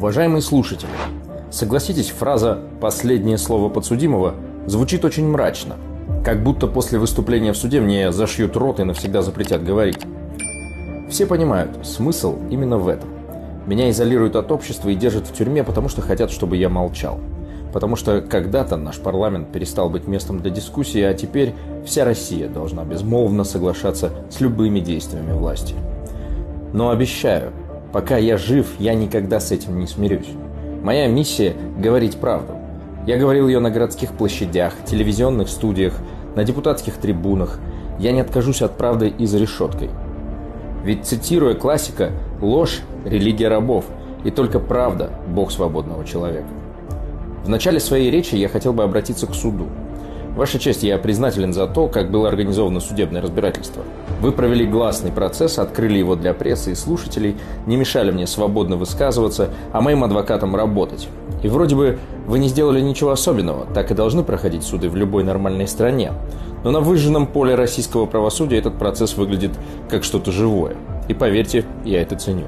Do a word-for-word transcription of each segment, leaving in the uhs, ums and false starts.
Уважаемые слушатели, согласитесь, фраза «последнее слово подсудимого» звучит очень мрачно, как будто после выступления в суде мне зашьют рот и навсегда запретят говорить. Все понимают, смысл именно в этом. Меня изолируют от общества и держат в тюрьме, потому что хотят, чтобы я молчал. Потому что когда-то наш парламент перестал быть местом для дискуссии, а теперь вся Россия должна безмолвно соглашаться с любыми действиями власти. Но обещаю, пока я жив, я никогда с этим не смирюсь. Моя миссия – говорить правду. Я говорил ее на городских площадях, телевизионных студиях, на депутатских трибунах. Я не откажусь от правды и за решеткой. Ведь, цитируя классика, ложь – религия рабов, и только правда – Бог свободного человека. В начале своей речи я хотел бы обратиться к суду. Ваша честь, я признателен за то, как было организовано судебное разбирательство. Вы провели гласный процесс, открыли его для прессы и слушателей, не мешали мне свободно высказываться, а моим адвокатам работать. И вроде бы вы не сделали ничего особенного, так и должны проходить суды в любой нормальной стране. Но на выжженном поле российского правосудия этот процесс выглядит как что-то живое. И поверьте, я это ценю.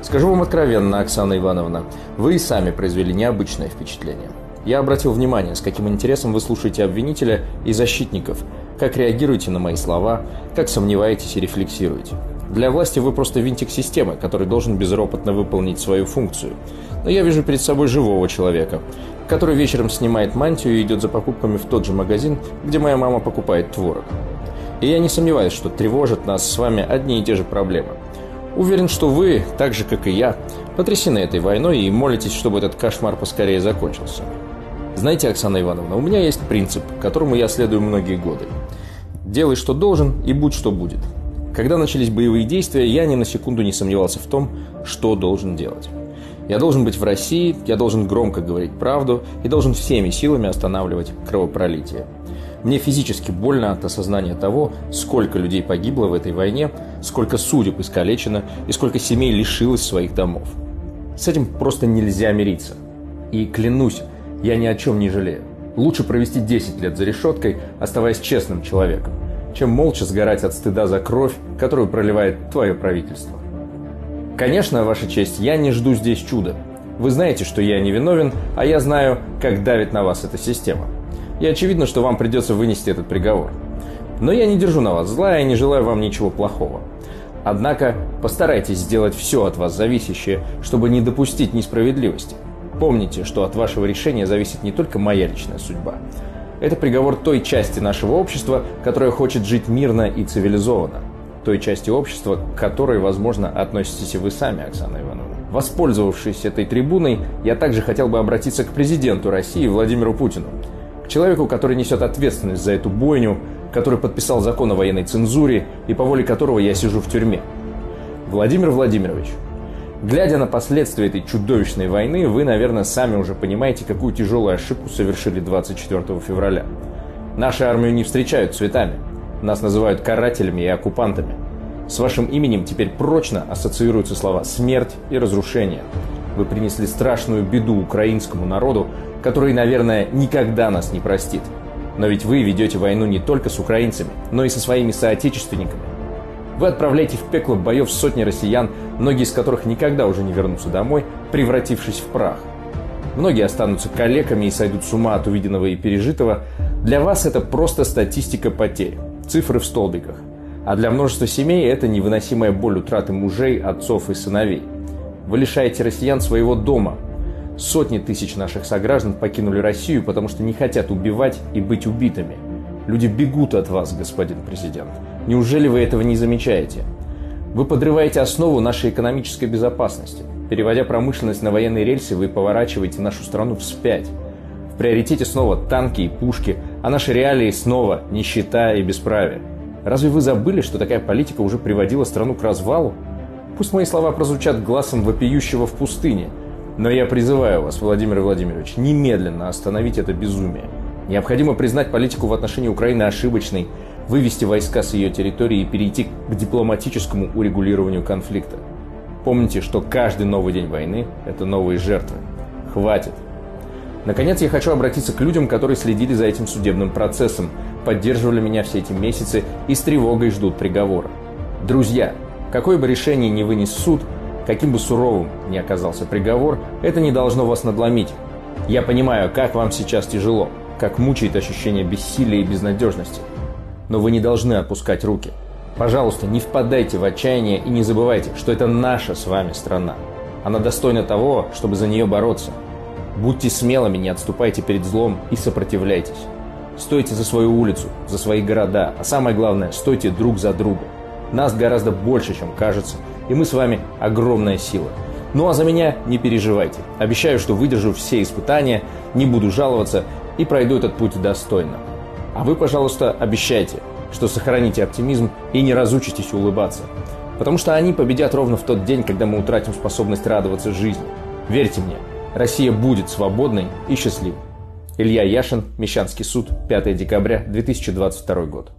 Скажу вам откровенно, Оксана Ивановна, вы и сами произвели необычное впечатление. Я обратил внимание, с каким интересом вы слушаете обвинителя и защитников, как реагируете на мои слова, как сомневаетесь и рефлексируете. Для власти вы просто винтик системы, который должен безропотно выполнить свою функцию. Но я вижу перед собой живого человека, который вечером снимает мантию и идет за покупками в тот же магазин, где моя мама покупает творог. И я не сомневаюсь, что тревожат нас с вами одни и те же проблемы. Уверен, что вы, так же, как и я, потрясены этой войной и молитесь, чтобы этот кошмар поскорее закончился. Знаете, Оксана Ивановна, у меня есть принцип, которому я следую многие годы. Делай, что должен, и будь, что будет. Когда начались боевые действия, я ни на секунду не сомневался в том, что должен делать. Я должен быть в России, я должен громко говорить правду и должен всеми силами останавливать кровопролитие. Мне физически больно от осознания того, сколько людей погибло в этой войне, сколько судеб искалечено и сколько семей лишилось своих домов. С этим просто нельзя мириться. И клянусь, я ни о чем не жалею. Лучше провести десять лет за решеткой, оставаясь честным человеком, чем молча сгорать от стыда за кровь, которую проливает твое правительство. Конечно, Ваша честь, я не жду здесь чуда. Вы знаете, что я не виновен, а я знаю, как давит на вас эта система. И очевидно, что вам придется вынести этот приговор. Но я не держу на вас зла и не желаю вам ничего плохого. Однако постарайтесь сделать все от вас зависящее, чтобы не допустить несправедливости. Помните, что от вашего решения зависит не только моя личная судьба. Это приговор той части нашего общества, которая хочет жить мирно и цивилизованно. Той части общества, к которой, возможно, относитесь и вы сами, Оксана Ивановна. Воспользовавшись этой трибуной, я также хотел бы обратиться к президенту России Владимиру Путину. Человеку, который несет ответственность за эту бойню, который подписал закон о военной цензуре и по воле которого я сижу в тюрьме. Владимир Владимирович, глядя на последствия этой чудовищной войны, вы, наверное, сами уже понимаете, какую тяжелую ошибку совершили двадцать четвёртого февраля. Нашу армию не встречают цветами. Нас называют карателями и оккупантами. С вашим именем теперь прочно ассоциируются слова «смерть» и «разрушение». Вы принесли страшную беду украинскому народу, который, наверное, никогда нас не простит. Но ведь вы ведете войну не только с украинцами, но и со своими соотечественниками. Вы отправляете в пекло боев сотни россиян, многие из которых никогда уже не вернутся домой, превратившись в прах. Многие останутся калеками и сойдут с ума от увиденного и пережитого. Для вас это просто статистика потерь, цифры в столбиках. А для множества семей это невыносимая боль утраты мужей, отцов и сыновей. Вы лишаете россиян своего дома. Сотни тысяч наших сограждан покинули Россию, потому что не хотят убивать и быть убитыми. Люди бегут от вас, господин президент. Неужели вы этого не замечаете? Вы подрываете основу нашей экономической безопасности. Переводя промышленность на военные рельсы, вы поворачиваете нашу страну вспять. В приоритете снова танки и пушки, а наши реалии снова нищета и бесправие. Разве вы забыли, что такая политика уже приводила страну к развалу? Пусть мои слова прозвучат гласом вопиющего в пустыне, но я призываю вас, Владимир Владимирович, немедленно остановить это безумие. Необходимо признать политику в отношении Украины ошибочной, вывести войска с ее территории и перейти к дипломатическому урегулированию конфликта. Помните, что каждый новый день войны – это новые жертвы. Хватит. Наконец, я хочу обратиться к людям, которые следили за этим судебным процессом, поддерживали меня все эти месяцы и с тревогой ждут приговора. Друзья, какое бы решение ни вынес суд, Каким бы суровым ни оказался приговор, это не должно вас надломить. Я понимаю, как вам сейчас тяжело, как мучает ощущение бессилия и безнадежности. Но вы не должны отпускать руки. Пожалуйста, не впадайте в отчаяние и не забывайте, что это наша с вами страна. Она достойна того, чтобы за нее бороться. Будьте смелыми, не отступайте перед злом и сопротивляйтесь. Стойте за свою улицу, за свои города, а самое главное, стойте друг за друга. Нас гораздо больше, чем кажется, и мы с вами огромная сила. Ну а за меня не переживайте. Обещаю, что выдержу все испытания, не буду жаловаться и пройду этот путь достойно. А вы, пожалуйста, обещайте, что сохраните оптимизм и не разучитесь улыбаться. Потому что они победят ровно в тот день, когда мы утратим способность радоваться жизни. Верьте мне, Россия будет свободной и счастливой. Илья Яшин, Мещанский суд, пятое декабря две тысячи двадцать второй год.